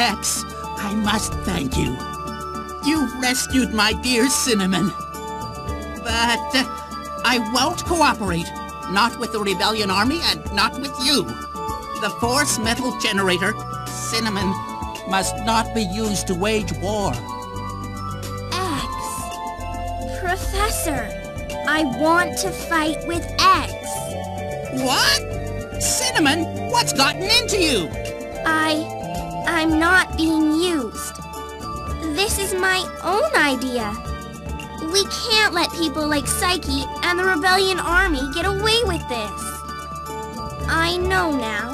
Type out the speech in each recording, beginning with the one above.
Epps, I must thank you. You've rescued my dear Cinnamon. But I won't cooperate. Not with the Rebellion Army and not with you. The Force Metal Generator, Cinnamon, must not be used to wage war. X. Professor, I want to fight with X. What? Cinnamon, what's gotten into you? I'm not being used. This is my own idea. We can't let people like Psyche and the Rebellion Army get away with this. I know now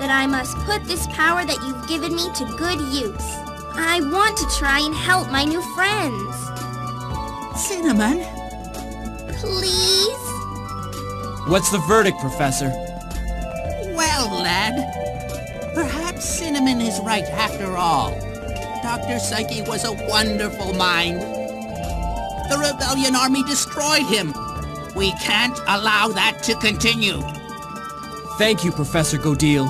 that I must put this power that you've given me to good use. I want to try and help my new friends. Cinnamon? Please? What's the verdict, Professor? Well, lad, perhaps Cinnamon is right after all. Dr. Psyche was a wonderful mind. The Rebellion Army destroyed him. We can't allow that to continue. Thank you, Professor Godil.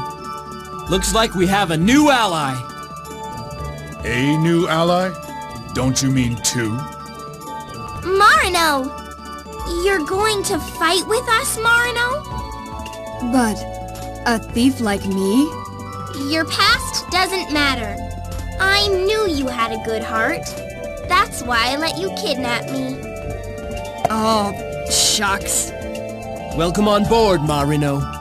Looks like we have a new ally. A new ally? Don't you mean two? Marino! You're going to fight with us, Marino? But a thief like me? Your past doesn't matter. I knew you had a good heart. That's why I let you kidnap me. Oh, shucks. Welcome on board, Marino.